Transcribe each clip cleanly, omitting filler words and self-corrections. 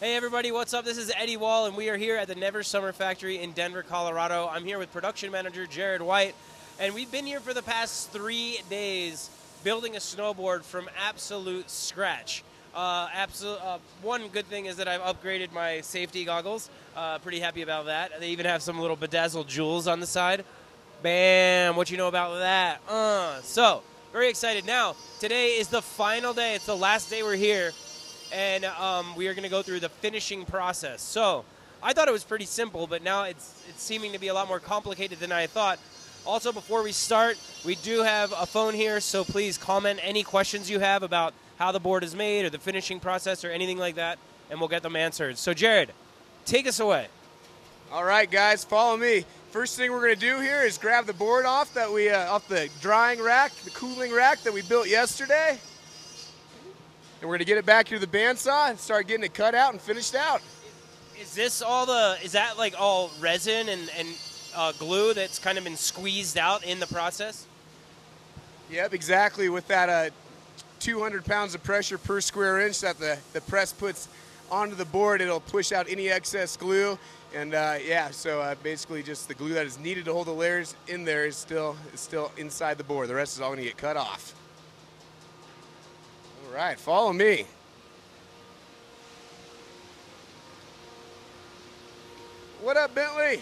Hey everybody, what's up? This is Eddie Wall, and we are here at the Never Summer Factory in Denver, Colorado. I'm here with production manager Jared White, and we've been here for the past 3 days building a snowboard from absolute scratch. One good thing is that I've upgraded my safety goggles. Pretty happy about that. They even have some little bedazzled jewels on the side. Bam! What you know about that? So, very excited. Now, today is the final day. It's the last day we're here. And we are going to go through the finishing process. So I thought it was pretty simple, but now it's seeming to be a lot more complicated than I thought. Also, before we start, we do have a phone here, so please comment any questions you have about how the board is made or the finishing process or anything like that, and we'll get them answered. So Jared, take us away. All right, guys, follow me. First thing we're going to do here is grab the board off that we off the drying rack, the cooling rack that we built yesterday. And we're gonna get it back through the bandsaw and start getting it cut out and finished out. Is this all the? Is that like all resin and glue that's kind of been squeezed out in the process? Yep, exactly. With that 200 pounds of pressure per square inch that the press puts onto the board, it'll push out any excess glue. And yeah, so basically just the glue that is needed to hold the layers in there is still inside the board. The rest is all gonna get cut off. All right, follow me. What up, Bentley?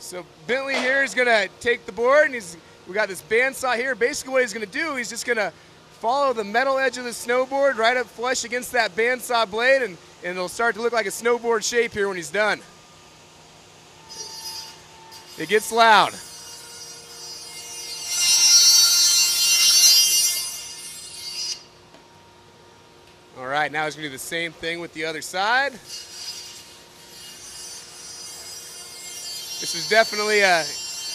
So Bentley here is gonna take the board, and we got this bandsaw here. Basically what he's gonna do, he's just gonna follow the metal edge of the snowboard right up flush against that bandsaw blade, and it'll start to look like a snowboard shape here when he's done. It gets loud. All right, now he's going to do the same thing with the other side. This is definitely a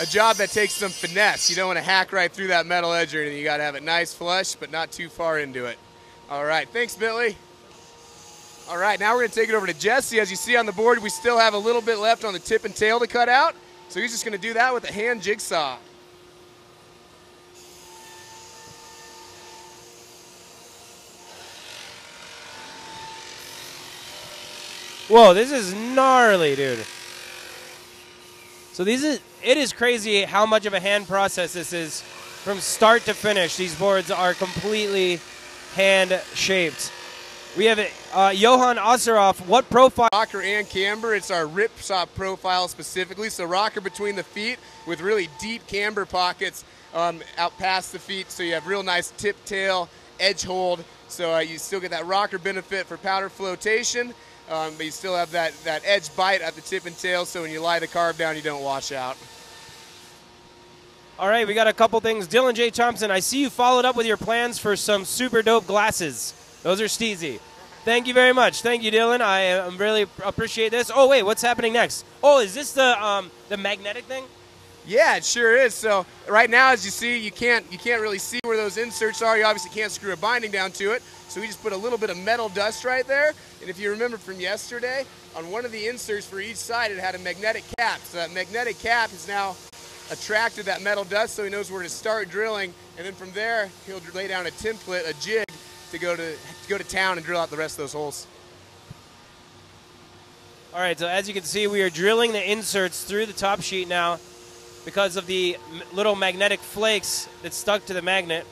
job that takes some finesse. You don't want to hack right through that metal edge or anything. You got to have it nice flush, but not too far into it. All right, thanks, Bentley. All right, now we're going to take it over to Jesse. As you see on the board, we still have a little bit left on the tip and tail to cut out, so he's just going to do that with a hand jigsaw. Whoa, this is gnarly, dude. So it is crazy how much of a hand process this is from start to finish. These boards are completely hand-shaped. We have Johan Osseroff. What profile? Rocker and camber. It's our Ripsaw profile specifically. So rocker between the feet with really deep camber pockets out past the feet. So you have real nice tip, tail, edge hold. So you still get that rocker benefit for powder flotation. But you still have that edge bite at the tip and tail, so when you lie the carve down, you don't wash out. All right, we got a couple things. Dylan J. Thompson, I see you followed up with your plans for some super dope glasses. Those are steezy. Thank you very much. Thank you, Dylan. I really appreciate this. Oh, wait, what's happening next? Oh, is this the magnetic thing? Yeah, it sure is. So right now, as you see, you can't really see where those inserts are. You obviously can't screw a binding down to it. So we just put a little bit of metal dust right there. And if you remember from yesterday, on one of the inserts for each side, it had a magnetic cap. So that magnetic cap has now attracted that metal dust, so he knows where to start drilling. And then from there, he'll lay down a template, a jig, to go to town and drill out the rest of those holes. All right, so as you can see, we are drilling the inserts through the top sheet now, because of the little magnetic flakes that stuck to the magnet.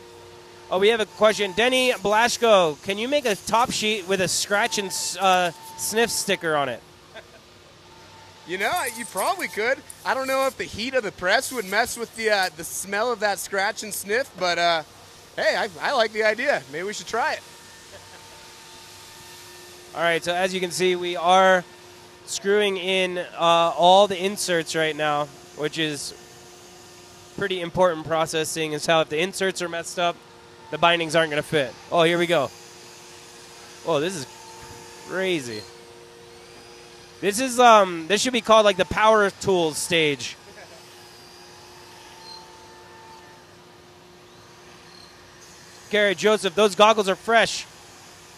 Oh, we have a question. Denny Blaschko, can you make a top sheet with a scratch and sniff sticker on it? You know, you probably could. I don't know if the heat of the press would mess with the smell of that scratch and sniff, but hey, I like the idea. Maybe we should try it. All right, so as you can see, we are screwing in all the inserts right now, which is pretty important process, seeing as how if the inserts are messed up, the bindings aren't going to fit. Oh, here we go. Oh, this is crazy. This is this should be called like the power tools stage. Gary Joseph, those goggles are fresh.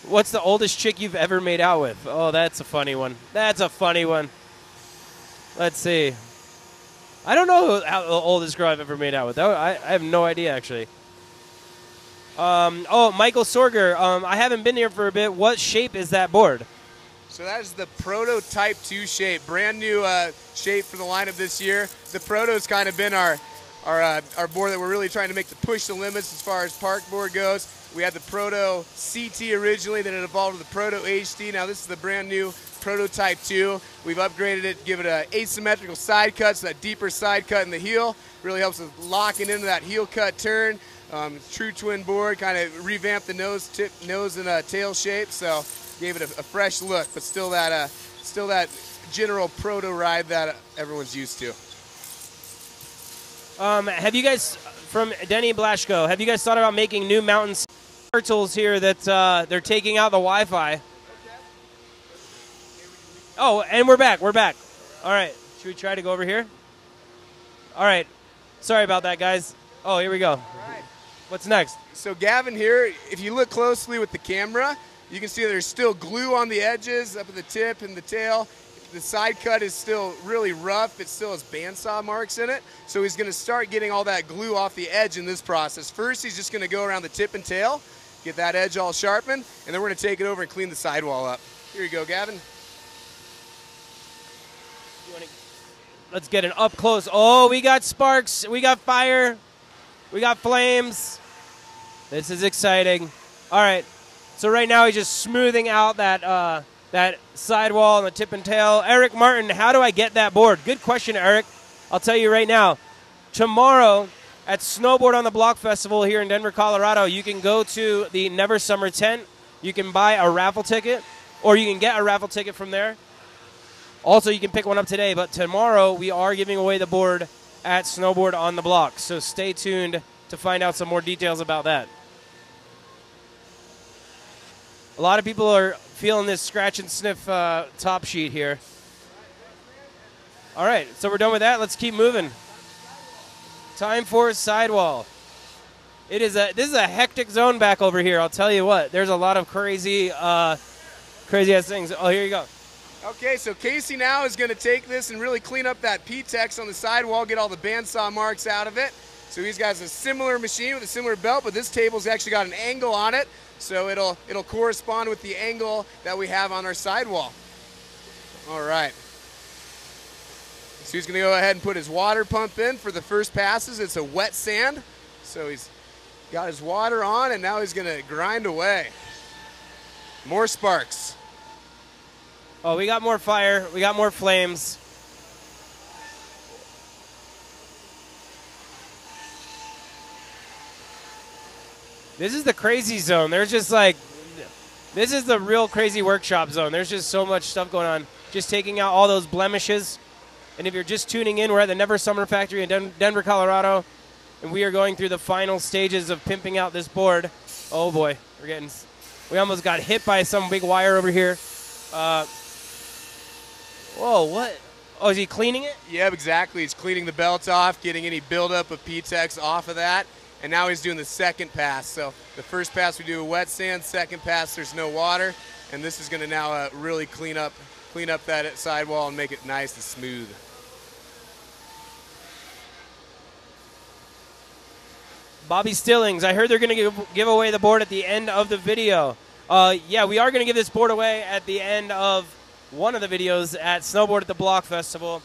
What's the oldest chick you've ever made out with? Oh, that's a funny one. That's a funny one. Let's see. I don't know how the oldest girl I've ever made out with. I have no idea, actually. Oh, Michael Sorger, I haven't been here for a bit. What shape is that board? So that is the Prototype 2 shape, brand new shape for the lineup this year. The Proto's kind of been our board that we're really trying to make to push the limits as far as park board goes. We had the Proto CT originally, then it evolved to the Proto HD. Now this is the brand new Prototype 2. We've upgraded it, give it an asymmetrical side cut, so that deeper side cut in the heel really helps with locking into that heel cut turn. True twin board, kind of revamped the nose tip, nose and tail shape, so gave it a fresh look, but still that general Proto ride that everyone's used to. Have you guys, from Denny Blaschko, have you guys thought about making new mountain turtles here that they're taking out the Wi-Fi? Oh, and we're back, we're back. All right, should we try to go over here? All right, sorry about that, guys. Oh, here we go. All right. What's next? So Gavin here, if you look closely with the camera, you can see there's still glue on the edges, up at the tip and the tail. The side cut is still really rough. It still has bandsaw marks in it. So he's going to start getting all that glue off the edge in this process. First, he's just going to go around the tip and tail, get that edge all sharpened, and then we're going to take it over and clean the sidewall up. Here you go, Gavin. Let's get an up close. Oh, we got sparks. We got fire. We got flames. This is exciting. All right. So right now he's just smoothing out that that sidewall and the tip and tail. Eric Martin, how do I get that board? Good question, Eric. I'll tell you right now. Tomorrow at Snowboard on the Block Festival here in Denver, Colorado, you can go to the Never Summer tent. You can buy a raffle ticket, or you can get a raffle ticket from there. Also, you can pick one up today, but tomorrow we are giving away the board at Snowboard on the Block. So stay tuned to find out some more details about that. A lot of people are feeling this scratch and sniff top sheet here. All right, so we're done with that. Let's keep moving. Time for sidewall. It is this is a hectic zone back over here. I'll tell you what. There's a lot of crazy, crazy ass things. Oh, here you go. Okay, so Casey now is going to take this and really clean up that P-TEX on the sidewall, get all the bandsaw marks out of it. So he's got a similar machine with a similar belt, but this table's actually got an angle on it. So it'll correspond with the angle that we have on our sidewall. All right. So he's going to go ahead and put his water pump in for the first passes. It's a wet sand. So he's got his water on, and now he's going to grind away. More sparks. Oh, we got more fire. We got more flames. This is the crazy zone. There's just like, this is the real crazy workshop zone. There's just so much stuff going on. Just taking out all those blemishes. And if you're just tuning in, we're at the Never Summer Factory in Denver, Colorado. And we are going through the final stages of pimping out this board. Oh boy, we almost got hit by some big wire over here. Whoa, what? Oh, is he cleaning it? Yeah, exactly. He's cleaning the belt off, getting any buildup of P-TEX off of that. And now he's doing the second pass. So the first pass we do a wet sand, second pass there's no water, and this is going to now really clean up that sidewall and make it nice and smooth. Bobby Stillings, I heard they're going to give away the board at the end of the video. Yeah, we are going to give this board away at the end of one of the videos at Snowboard at the Block Festival.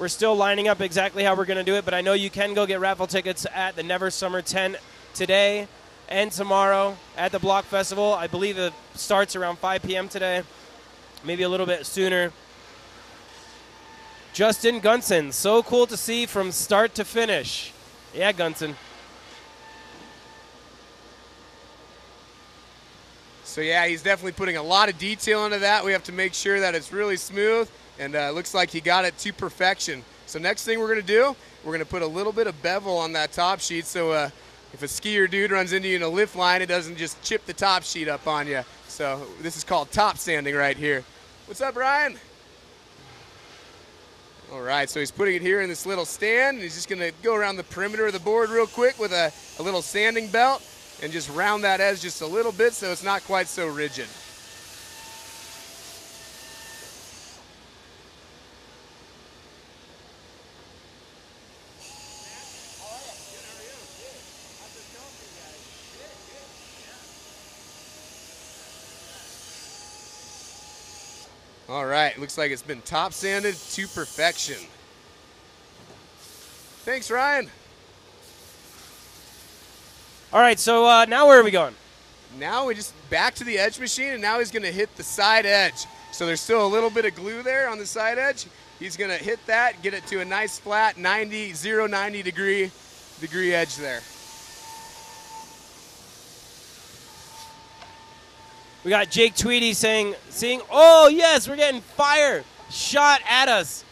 We're still lining up exactly how we're going to do it, but I know you can go get raffle tickets at the Never Summer tent today and tomorrow at the Block Festival. I believe it starts around 5 p.m. today, maybe a little bit sooner. Justin Gunson, so cool to see from start to finish. Yeah, Gunson. So, yeah, he's definitely putting a lot of detail into that. We have to make sure that it's really smooth. And it looks like he got it to perfection. So next thing we're going to do, we're going to put a little bit of bevel on that top sheet. So if a skier dude runs into you in a lift line, it doesn't just chip the top sheet up on you. So this is called top sanding right here. What's up, Ryan? All right, so he's putting it here in this little stand. And he's just going to go around the perimeter of the board real quick with a little sanding belt and just round that edge just a little bit so it's not quite so rigid. All right, looks like it's been top sanded to perfection. Thanks, Ryan. All right, so now where are we going? Now we just back to the edge machine, and now he's going to hit the side edge. So there's still a little bit of glue there on the side edge. He's going to hit that, get it to a nice flat 90 degree edge there. We got Jake Tweedy saying, oh yes, we're getting fire shot at us.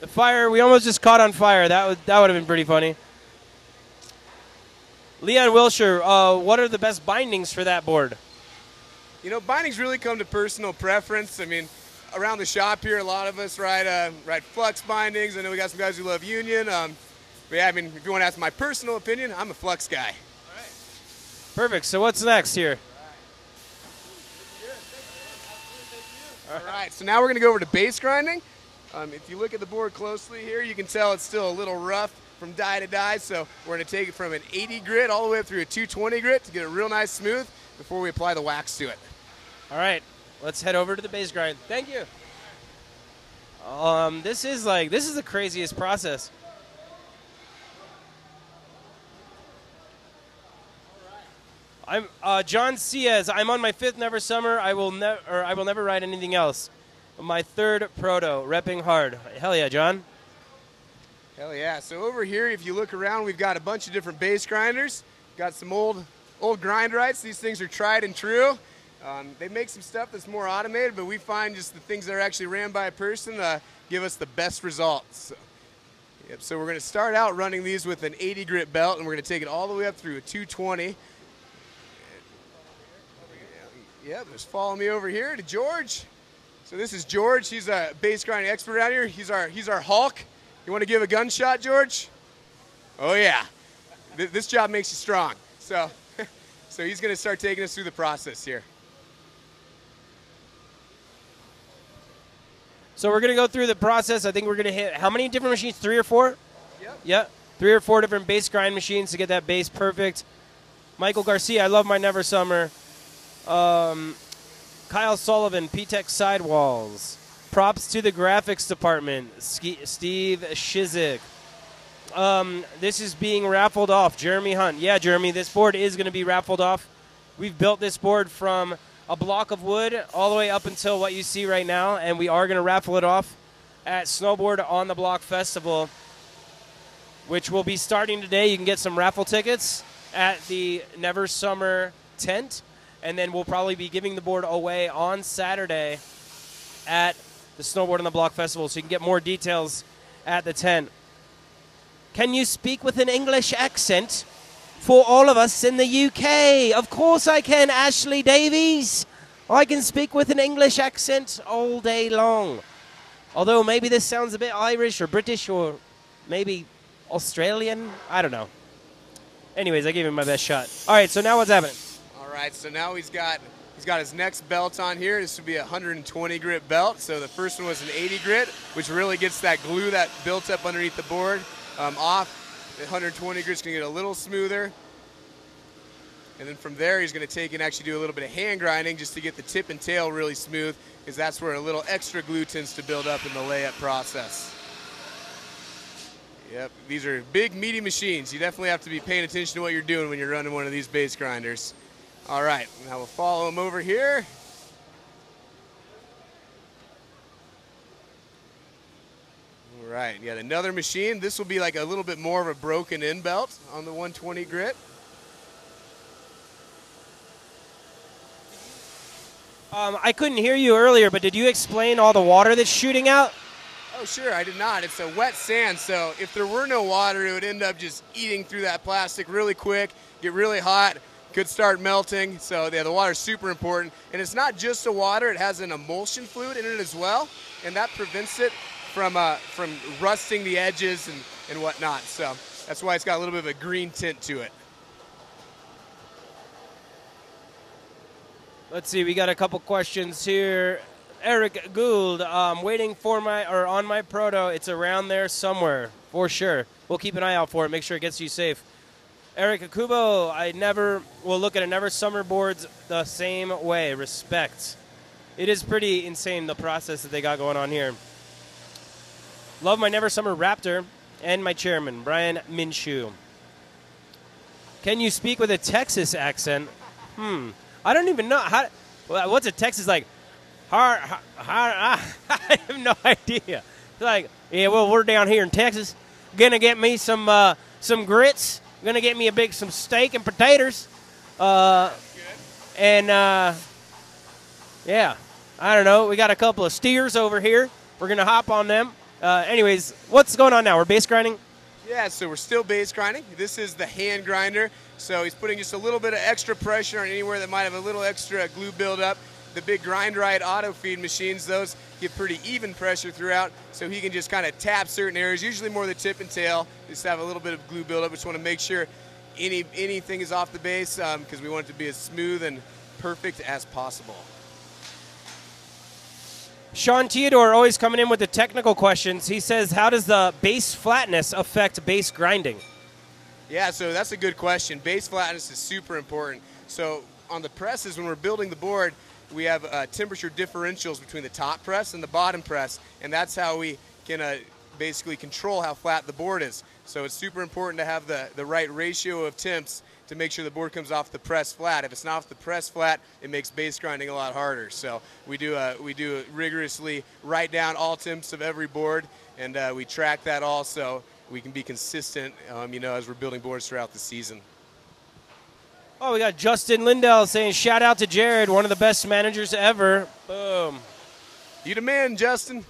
The fire, we almost just caught on fire. That would have been pretty funny. Leon Wilshire, what are the best bindings for that board? You know, bindings really come to personal preference. I mean, around the shop here, a lot of us ride Flux bindings. I know we got some guys who love Union. But yeah, I mean, if you want to ask my personal opinion, I'm a Flux guy. All right. Perfect. So what's next here? All right. So now we're going to go over to base grinding. If you look at the board closely here, you can tell it's still a little rough from die to die, so we're going to take it from an 80 grit all the way up through a 220 grit to get it real nice smooth before we apply the wax to it. All right, let's head over to the base grind. Thank you. This is the craziest process. I'm John Ciaz. I'm on my 5th Never Summer. I will never ride anything else. My 3rd Proto, repping hard. Hell yeah, John. Hell yeah. So over here, if you look around, we've got a bunch of different base grinders. Got some old grind rights. These things are tried and true. They make some stuff that's more automated, but we find just the things that are actually ran by a person give us the best results. So, yep, so we're going to start out running these with an 80 grit belt, and we're going to take it all the way up through a 220. Yep, just follow me over here to George. So this is George. He's a base grind expert out here. He's our Hulk. You want to give a gunshot, George? Oh, yeah. This job makes you strong. So he's going to start taking us through the process here. So we're going to go through the process. I think we're going to hit how many different machines? 3 or 4? Yep. Yep. 3 or 4 different base grind machines to get that base perfect. Michael Garcia, I love my Never Summer. Kyle Sullivan, P-TEX sidewalls. Props to the graphics department, Steve Shizik. This is being raffled off, Jeremy Hunt. Yeah, Jeremy, this board is going to be raffled off. We've built this board from a block of wood all the way up until what you see right now, and we are going to raffle it off at Snowboard on the Block Festival, which will be starting today. You can get some raffle tickets at the Never Summer tent, and then we'll probably be giving the board away on Saturday at the Snowboard on the Block Festival, so you can get more details at the tent. Can you speak with an English accent for all of us in the UK? Of course I can, Ashley Davies. I can speak with an English accent all day long. Although maybe this sounds a bit Irish or British or maybe Australian. I don't know. Anyways, I gave him my best shot. All right, so now what's happening? All right, so now he's got his next belt on here. This would be a 120 grit belt. So the first one was an 80 grit, which really gets that glue that built up underneath the board off. The 120 grit's gonna get a little smoother. And then from there, he's gonna take and actually do a little bit of hand grinding just to get the tip and tail really smooth, because that's where a little extra glue tends to build up in the layup process. Yep, these are big, meaty machines. You definitely have to be paying attention to what you're doing when you're running one of these base grinders. All right, now we'll follow him over here. All right, yet another machine. This will be like a little bit more of a broken in belt on the 120 grit. I couldn't hear you earlier, but did you explain all the water that's shooting out? Oh, sure, I did not. It's a wet sand, so if there were no water, it would end up just eating through that plastic really quick, get really hot, could start melting. So yeah, the water is super important, and it's not just the water, it has an emulsion fluid in it as well, and that prevents it from rusting the edges and whatnot. So that's why it's got a little bit of a green tint to it. Let's see, we got a couple questions here. Eric Gould, waiting for my or on my Proto. It's around there somewhere for sure. We'll keep an eye out for it, make sure it gets you safe. Eric Akubo, I never will look at a Never Summer boards the same way. Respect. It is pretty insane, the process that they got going on here. Love my Never Summer Raptor and my chairman, Brian Minshew. Can you speak with a Texas accent? I don't even know. What's a Texas like? I have no idea. Like, yeah, well, we're down here in Texas. Gonna get me some grits. Gonna get me some steak and potatoes. Yeah, I don't know. We got a couple of steers over here. We're gonna hop on them. Anyways, what's going on now? We're base grinding? Yeah, so we're still base grinding. This is the hand grinder. So he's putting just a little bit of extra pressure on anywhere that might have a little extra glue buildup. The big grind-right auto-feed machines, those give pretty even pressure throughout, so he can just kind of tap certain areas, usually more the tip and tail, just have a little bit of glue buildup. Just want to make sure anything is off the base, because we want it to be as smooth and perfect as possible. Sean Theodore always coming in with the technical questions. He says, how does the base flatness affect base grinding? Yeah, so that's a good question. Base flatness is super important. So on the presses, when we're building the board, we have temperature differentials between the top press and the bottom press, and that's how we can basically control how flat the board is. So it's super important to have the right ratio of temps to make sure the board comes off the press flat. If it's not off the press flat, it makes base grinding a lot harder. So we do rigorously write down all temps of every board, and we track that all so we can be consistent, you know, as we're building boards throughout the season. Oh, we got Justin Lindell saying, shout out to Jared, one of the best managers ever. Boom. You the man, Justin.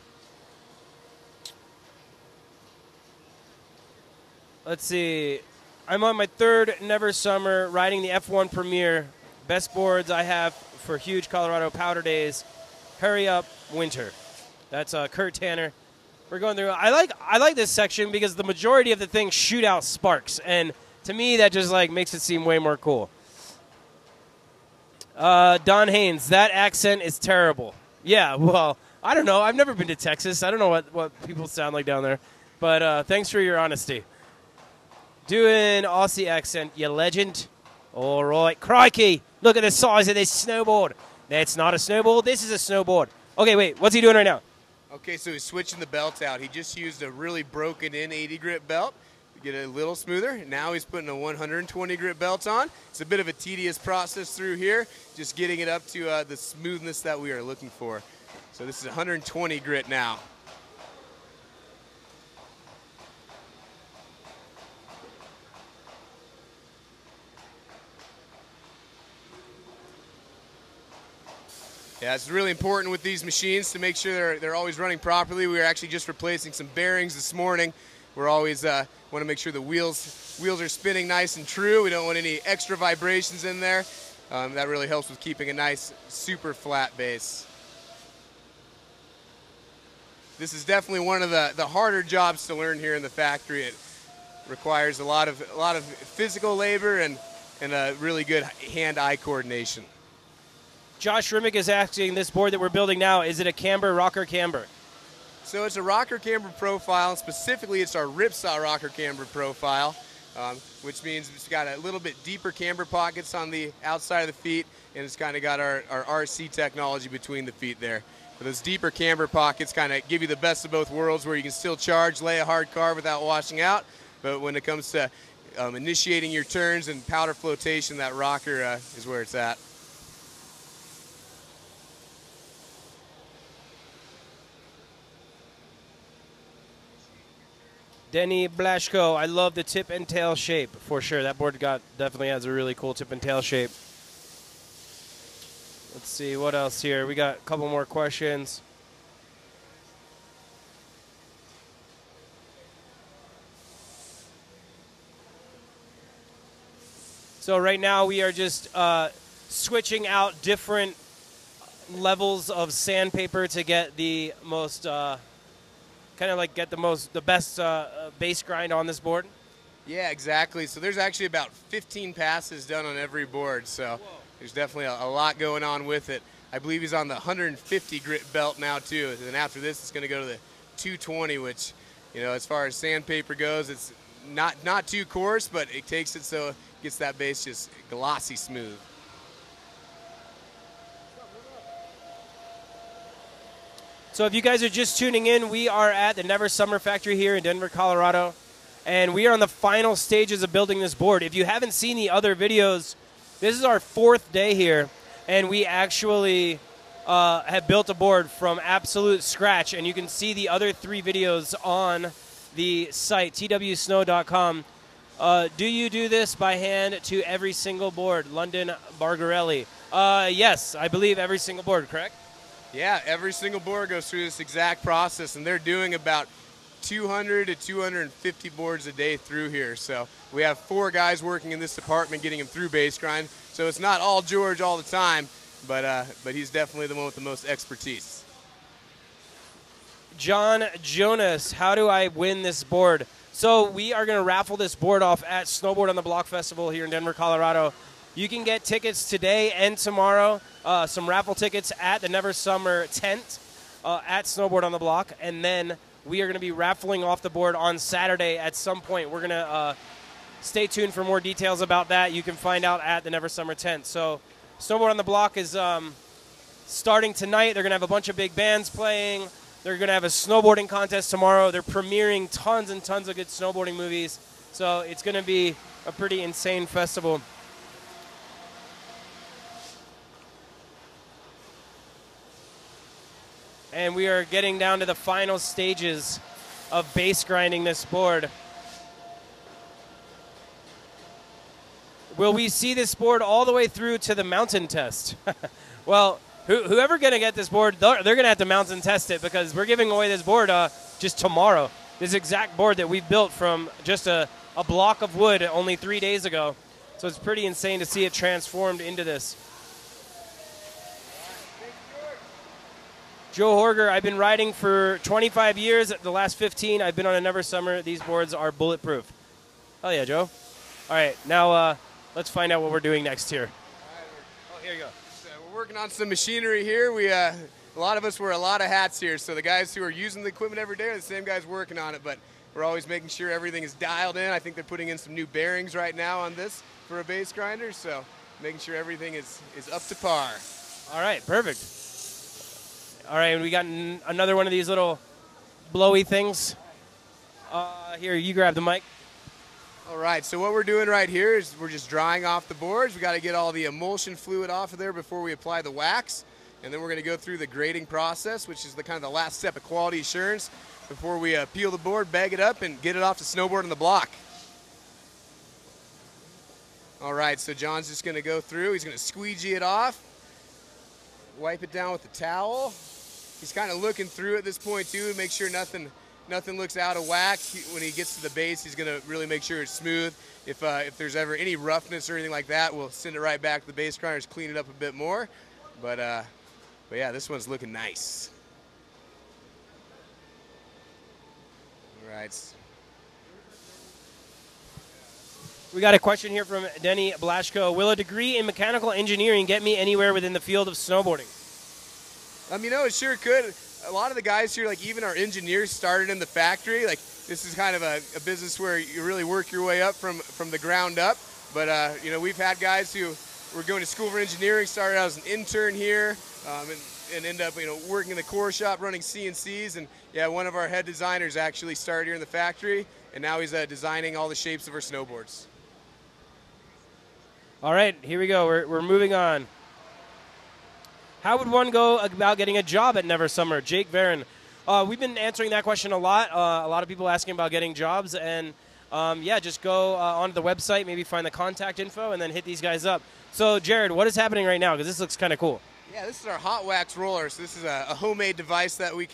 Let's see. I'm on my third Never Summer riding the F1 Premier. Best boards I have for huge Colorado powder days. Hurry up, winter. That's Kurt Tanner. We're going through. I like this section because the majority of the things shoot out sparks. And to me, that just like makes it seem way more cool. Don Haynes, that accent is terrible. Yeah, well, I don't know. I've never been to Texas. I don't know what people sound like down there. But thanks for your honesty. Doing Aussie accent, you legend. All right. Crikey, look at the size of this snowboard. That's not a snowboard. This is a snowboard. Okay, wait. What's he doing right now? Okay, so he's switching the belts out. He just used a really broken-in 80 grit belt. Get it a little smoother. Now he's putting a 120 grit belt on. It's a bit of a tedious process through here, just getting it up to the smoothness that we are looking for. So this is 120 grit now. Yeah, it's really important with these machines to make sure they're always running properly. We were actually just replacing some bearings this morning. We're always want to make sure the wheels are spinning nice and true. We don't want any extra vibrations in there. That really helps with keeping a nice, super flat base. This is definitely one of the harder jobs to learn here in the factory. It requires a lot of physical labor and a really good hand-eye coordination. Josh Rimmick is asking, this board that we're building now, is it a camber, rocker camber? So it's a rocker camber profile, and specifically it's our Ripsaw rocker camber profile, which means it's got a little bit deeper camber pockets on the outside of the feet, and it's kind of got our RC technology between the feet there. But those deeper camber pockets kind of give you the best of both worlds, where you can still charge, lay a hard carve without washing out, but when it comes to initiating your turns and powder flotation, that rocker is where it's at. Denny Blaschko, I love the tip and tail shape for sure. That board definitely has a really cool tip and tail shape. Let's see what else here. We got a couple more questions. So right now we are just switching out different levels of sandpaper to get the most best base grind on this board. Yeah, exactly. So there's actually about 15 passes done on every board, so there's definitely a lot going on with it. I believe he's on the 150 grit belt now too, and then after this it's going to go to the 220, which, you know, as far as sandpaper goes, it's not too coarse, but it takes it so it gets that base just glossy smooth. So if you guys are just tuning in, we are at the Never Summer Factory here in Denver, Colorado, and we are on the final stages of building this board. If you haven't seen the other videos, this is our fourth day here, and we actually have built a board from absolute scratch, and you can see the other three videos on the site, twsnow.com. Do you do this by hand to every single board? London Bargarelli. Yes, I believe every single board, correct? Yeah, every single board goes through this exact process, and they're doing about 200 to 250 boards a day through here. So we have four guys working in this department getting them through base grind. So it's not all George all the time, but he's definitely the one with the most expertise. John Jonas, how do I win this board? So we are going to raffle this board off at Snowboard on the Block Festival here in Denver, Colorado. You can get tickets today and tomorrow, some raffle tickets at the Never Summer tent at Snowboard on the Block. And then we are going to be raffling off the board on Saturday at some point. We're going to stay tuned for more details about that. You can find out at the Never Summer tent. So Snowboard on the Block is starting tonight. They're going to have a bunch of big bands playing. They're going to have a snowboarding contest tomorrow. They're premiering tons and tons of good snowboarding movies. So it's going to be a pretty insane festival. And we are getting down to the final stages of base grinding this board. Will we see this board all the way through to the mountain test? Well, whoever going to get this board, they're going to have to mountain test it, because we're giving away this board just tomorrow. This exact board that we built from just a block of wood only 3 days ago. So it's pretty insane to see it transformed into this. Joe Horger, I've been riding for 25 years. The last 15, I've been on a Never Summer. These boards are bulletproof. Hell yeah, Joe. All right, now let's find out what we're doing next here. All right, oh, here you go. So we're working on some machinery here. We, a lot of us wear a lot of hats here, so the guys who are using the equipment every day are the same guys working on it, but we're always making sure everything is dialed in. I think they're putting in some new bearings right now on this for a base grinder, so making sure everything is up to par. All right, perfect. All right, we got another one of these little blowy things. Here, you grab the mic. All right, so what we're doing right here is we're just drying off the boards. We got to get all the emulsion fluid off of there before we apply the wax. And then we're going to go through the grading process, which is the kind of the last step of quality assurance before we peel the board, bag it up, and get it off to Snowboard on the Block. All right, so John's just going to go through. He's going to squeegee it off, wipe it down with the towel. He's kind of looking through at this point too, make sure nothing looks out of whack. When he gets to the base, he's gonna really make sure it's smooth. If there's ever any roughness or anything like that, we'll send it right back to the base grinders, clean it up a bit more. But yeah, this one's looking nice. All right. We got a question here from Denny Blaschko. Will a degree in mechanical engineering get me anywhere within the field of snowboarding? You know, it sure could. A lot of the guys here, like even our engineers, started in the factory. Like this is kind of a business where you really work your way up from the ground up. But you know, we've had guys who were going to school for engineering, started out as an intern here, and end up working in the core shop, running CNCs. And yeah, one of our head designers actually started here in the factory, and now he's designing all the shapes of our snowboards. All right, here we go. We're moving on. How would one go about getting a job at Never Summer? Jake Verrin. We've been answering that question a lot. A lot of people asking about getting jobs. And, yeah, just go onto the website, maybe find the contact info, and then hit these guys up. So, Jared, what is happening right now? Because this looks kind of cool. Yeah, this is our hot wax roller. So this is a homemade device that we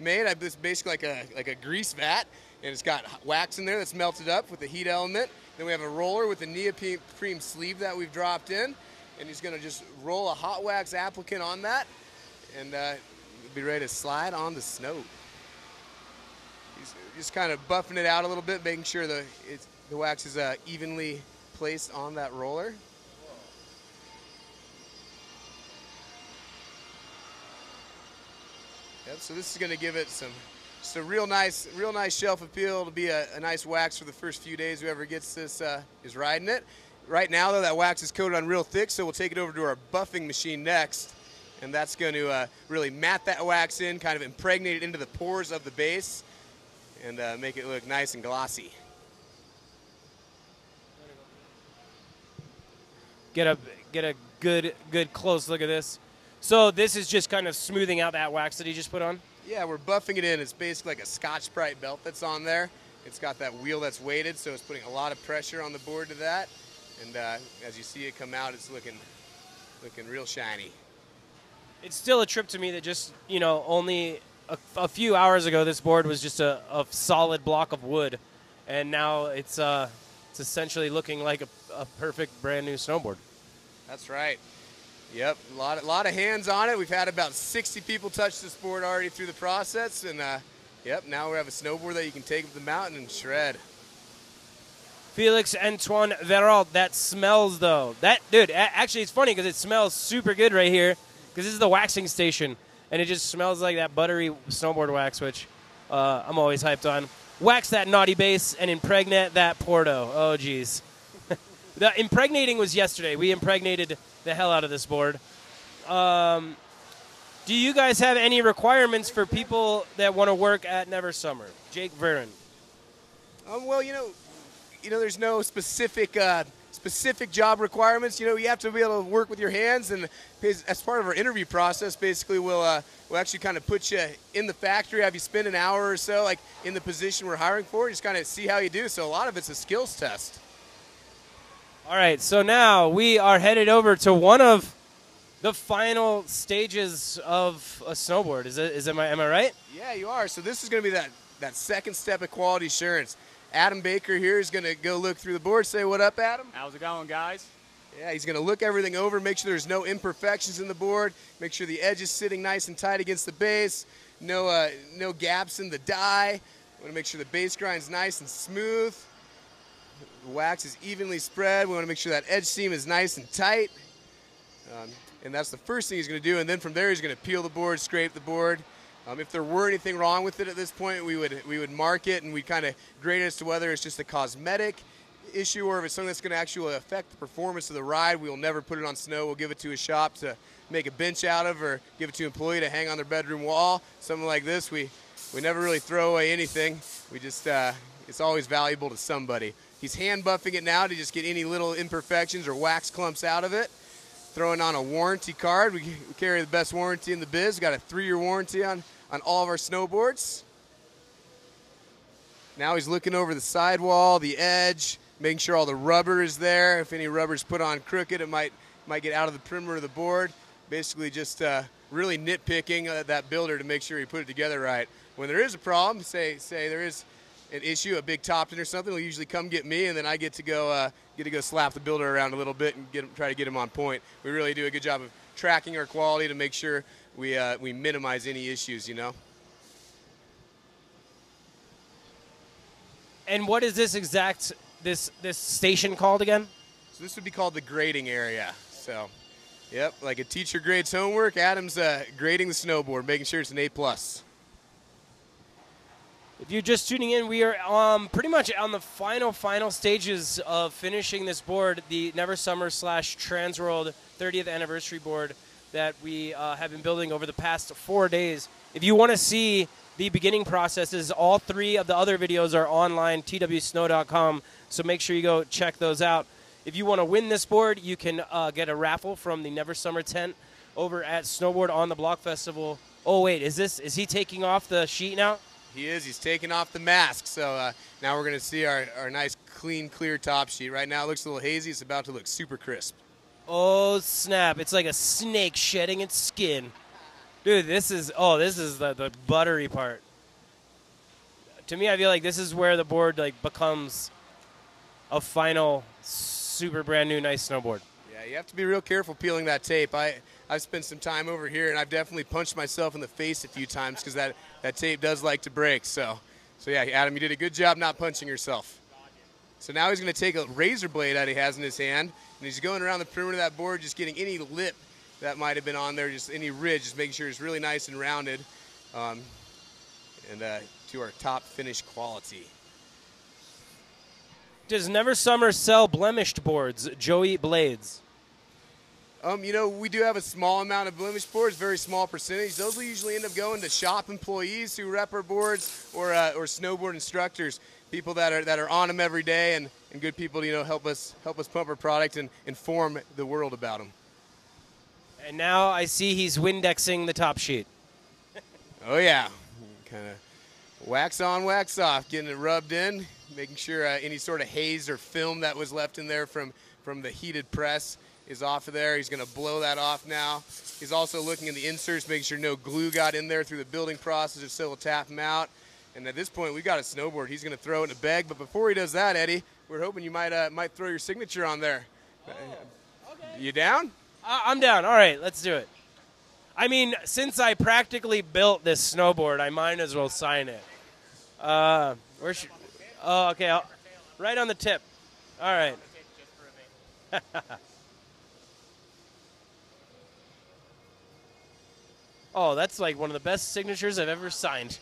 made. It's basically like a grease vat. And it's got wax in there that's melted up with the heat element. Then we have a roller with a neoprene sleeve that we've dropped in. And he's going to just roll a hot wax applicant on that. And be ready to slide on the snow. He's just kind of buffing it out a little bit, making sure the wax is evenly placed on that roller. Yep, so this is going to give it some It's a real nice shelf appeal. It'll be a nice wax for the first few days. Whoever gets this is riding it. Right now, though, that wax is coated on real thick, so we'll take it over to our buffing machine next, and that's going to really mat that wax in, kind of impregnate it into the pores of the base, and make it look nice and glossy. Get a good close look at this. So this is just kind of smoothing out that wax that he just put on? Yeah, we're buffing it in. It's basically like a Scotch-Brite belt that's on there. It's got that wheel that's weighted, so it's putting a lot of pressure on the board to that. And as you see it come out, it's looking real shiny. It's still a trip to me that just, you know, only a few hours ago this board was just a solid block of wood, and now it's essentially looking like a perfect brand new snowboard. That's right. Yep, a lot of hands on it. We've had about 60 people touch this board already through the process, and yep, now we have a snowboard that you can take up the mountain and shred. Felix Antoine Verrault, that smells though. That dude, actually, it's funny because it smells super good right here because this is the waxing station, and it just smells like that buttery snowboard wax, which I'm always hyped on. Wax that naughty base and impregnate that Porto. Oh, geez. The impregnating was yesterday. We impregnated the hell out of this board. Do you guys have any requirements for people that want to work at Never Summer? Jake Verrin. Well, you know, there's no specific specific job requirements. You know, you have to be able to work with your hands, and as part of our interview process, basically we'll actually kind of put you in the factory, have you spend an hour or so, like in the position we're hiring for, just kind of see how you do. So a lot of it's a skills test. All right, so now we are headed over to one of the final stages of a snowboard. Am I right? Yeah, you are. So this is going to be that second step of quality assurance. Adam Baker here is going to go look through the board. Say what up, Adam. How's it going, guys? Yeah, he's going to look everything over, make sure there's no imperfections in the board, make sure the edge is sitting nice and tight against the base, no gaps in the die. Want to make sure the base grind's nice and smooth. The wax is evenly spread. We want to make sure that edge seam is nice and tight. And that's the first thing he's going to do. And then from there, he's going to peel the board, scrape the board. If there were anything wrong with it at this point, we would mark it, and we'd kind of grade it as to whether it's just a cosmetic issue or if it's something that's going to actually affect the performance of the ride. We'll never put it on snow. We'll give it to a shop to make a bench out of or give it to an employee to hang on their bedroom wall. Something like this. We never really throw away anything. We just it's always valuable to somebody. He's hand buffing it now to just get any little imperfections or wax clumps out of it. Throwing on a warranty card. We carry the best warranty in the biz. We've got a 3-year warranty on all of our snowboards. Now he's looking over the sidewall, the edge, making sure all the rubber is there. If any rubber's put on crooked, it might get out of the perimeter of the board. Basically just really nitpicking that builder to make sure he put it together right. When there is a problem, say there is an issue, a big Topton or something, will usually come get me, and then I get to go slap the builder around a little bit and try to get him on point. We really do a good job of tracking our quality to make sure we minimize any issues, you know. And what is this this station called again? So this would be called the grading area. So, yep, like a teacher grades homework, Adam's grading the snowboard, making sure it's an A+. If you're just tuning in, we are pretty much on the final stages of finishing this board, the Never Summer / Transworld 30th anniversary board that we have been building over the past 4 days. If you want to see the beginning processes, all 3 of the other videos are online, twsnow.com, so make sure you go check those out. If you want to win this board, you can get a raffle from the Never Summer tent over at Snowboard on the Block Festival. Oh, wait, is he taking off the sheet now? He is. He's taking off the mask. So now we're going to see our nice, clean, clear top sheet. Right now it looks a little hazy. It's about to look super crisp. Oh, snap. It's like a snake shedding its skin. Dude, this is the buttery part. To me, I feel like this is where the board becomes a final, super brand new, nice snowboard. Yeah, you have to be real careful peeling that tape. I've spent some time over here, and I've definitely punched myself in the face a few times because that tape does like to break. So yeah, Adam, you did a good job not punching yourself. So now he's going to take a razor blade that he has in his hand, and he's going around the perimeter of that board, just getting any lip that might have been on there, just any ridge, just making sure it's really nice and rounded. and to our top finish quality. Does Never Summer sell blemished boards, Joey Blades? You know, we do have a small amount of blemished boards, very small percentage. Those will usually end up going to shop employees who rep our boards, or snowboard instructors, people that are on them every day, and good people to, you know, help us pump our product and inform the world about them. And now I see he's Windexing the top sheet. Oh yeah, kind of wax on, wax off, getting it rubbed in, making sure any sort of haze or film that was left in there from the heated press is off of there. He's going to blow that off now. He's also looking in the inserts, making sure no glue got in there through the building process, or so we'll tap him out. And at this point, we've got a snowboard. He's going to throw it in a bag. But before he does that, Eddie, we're hoping you might throw your signature on there. Oh, okay. You down? I'm down. All right, let's do it. I mean, since I practically built this snowboard, I might as well sign it. Where should? Oh, okay. Right on the tip. All right. Oh, that's like one of the best signatures I've ever signed.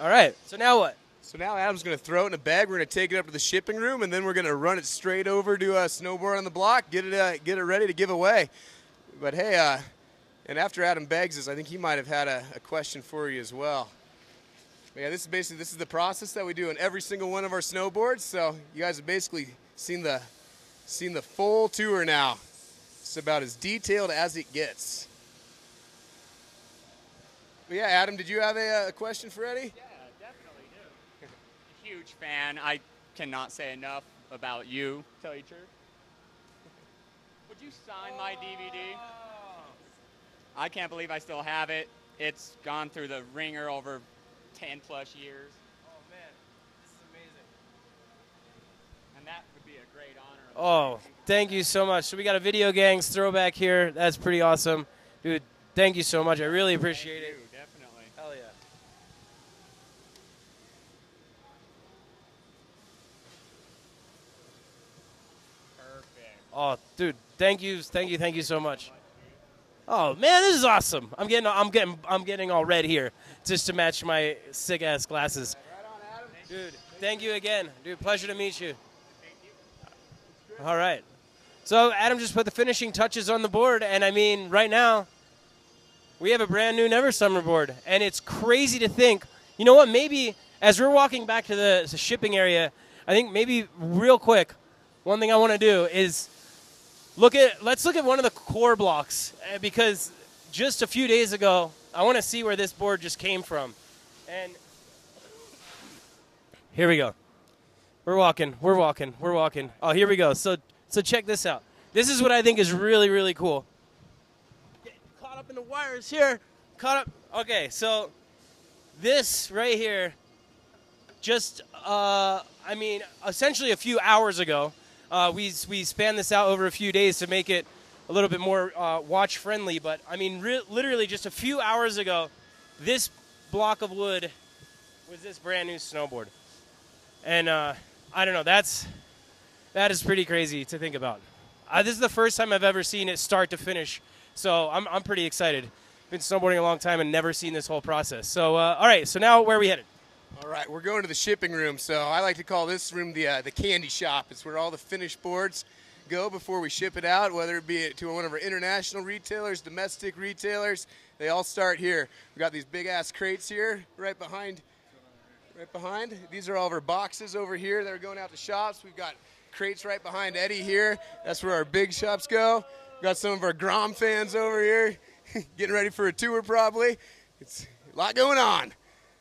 All right. So now what? So now Adam's going to throw it in a bag. We're going to take it up to the shipping room, and then we're going to run it straight over to Snowboard on the Block, get it ready to give away. But hey, and after Adam bags us, I think he might have had a question for you as well. But yeah, this is the process that we do in every single one of our snowboards. So you guys have basically seen the full tour now. It's about as detailed as it gets. But yeah, Adam, did you have a question for Eddie? Yeah, definitely do. Huge fan. I cannot say enough about you. Tell you the truth. Would you sign my DVD? I can't believe I still have it. It's gone through the ringer over 10+ years. Oh man, this is amazing. And that would be a great honor. Oh, thank you so much. So we got a Video Gangs throwback here. That's pretty awesome, dude. Thank you so much. I really appreciate it. Oh, dude, thank you so much. Oh man, this is awesome. I'm getting all red here just to match my sick ass glasses. Right on, Adam. Dude, thank you again. Dude, pleasure to meet you. Thank you. All right. So Adam just put the finishing touches on the board, and I mean, right now we have a brand new Never Summer board, and it's crazy to think. You know what? Maybe as we're walking back to the shipping area, I think maybe real quick, one thing I want to do is let's look at one of the core blocks, because just a few days ago, I want to see where this board just came from. And here we go. We're walking. Oh, here we go. So check this out. This is what I think is really, really cool. Getting caught up in the wires here. Okay, so this right here, just, I mean, essentially a few hours ago, we span this out over a few days to make it a little bit more watch friendly, but I mean literally just a few hours ago, this block of wood was this brand new snowboard. And I don't know, that is pretty crazy to think about. This is the first time I've ever seen it start to finish, so I'm pretty excited. Been snowboarding a long time and never seen this whole process. So all right, so now where are we headed? All right, we're going to the shipping room. So I like to call this room the candy shop. It's where all the finished boards go before we ship it out, whether it be to one of our international retailers, domestic retailers. They all start here. We've got these big-ass crates here right behind. These are all of our boxes over here that are going out to shops. We've got crates right behind Eddie here. That's where our big shops go. We've got some of our Grom fans over here getting ready for a tour probably. It's a lot going on.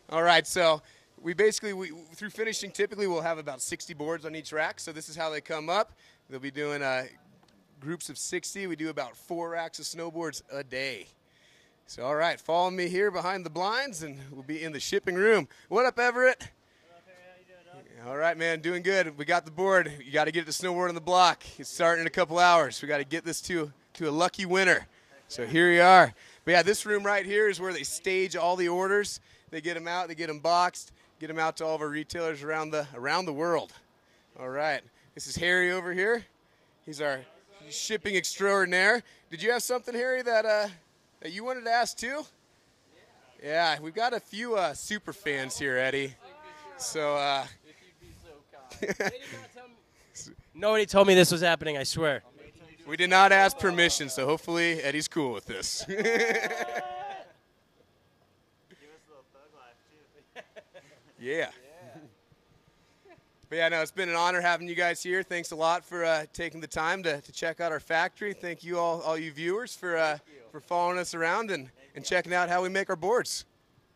All right, so... We through finishing, typically we'll have about 60 boards on each rack. So this is how they come up. They'll be doing groups of 60. We do about 4 racks of snowboards a day. So all right, follow me here behind the blinds, and we'll be in the shipping room. What up, Everett? What up, Everett? How you doing, dog? All right, man, doing good. We got the board. You got to get the Snowboard on the Block. It's starting in a couple hours. We got to get this to a lucky winner. So here you are. But yeah, this room right here is where they stage all the orders. They get them out. They get them boxed. Get them out to all of our retailers around the world. All right, this is Harry over here. He's our shipping extraordinaire. Did you have something, Harry, that you wanted to ask too? Yeah, we've got a few super fans here, Eddie. So, nobody told me this was happening, I swear. We did not ask permission, so hopefully Eddie's cool with this. Give us a little thug life, too. Yeah. But yeah, no, it's been an honor having you guys here. Thanks a lot for taking the time to check out our factory. Thank you all you viewers for following us around and checking out how we make our boards.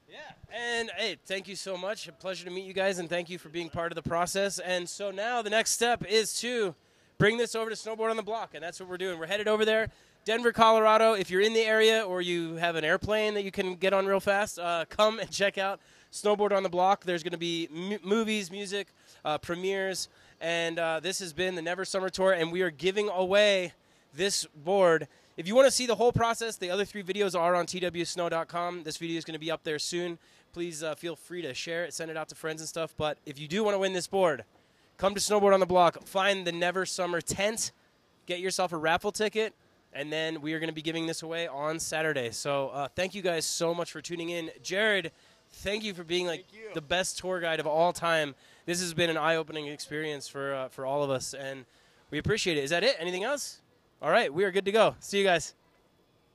Yeah, and hey, thank you so much. A pleasure to meet you guys, and thank you for being part of the process. And so now the next step is to bring this over to Snowboard on the Block, and that's what we're doing. We're headed over there, Denver, Colorado. If you're in the area or you have an airplane that you can get on real fast, come and check out Snowboard on the Block. There's going to be movies, music, premieres, and this has been the Never Summer Tour, and we are giving away this board. If you want to see the whole process, the other three videos are on twsnow.com. This video is going to be up there soon. Please feel free to share it, send it out to friends and stuff. But if you do want to win this board, come to Snowboard on the Block, find the Never Summer tent, get yourself a raffle ticket, and then we are going to be giving this away on Saturday. So thank you guys so much for tuning in. Jared, thank you for being like the best tour guide of all time. This has been an eye-opening experience for all of us, and we appreciate it. Is that it? Anything else? All right, we are good to go. See you guys.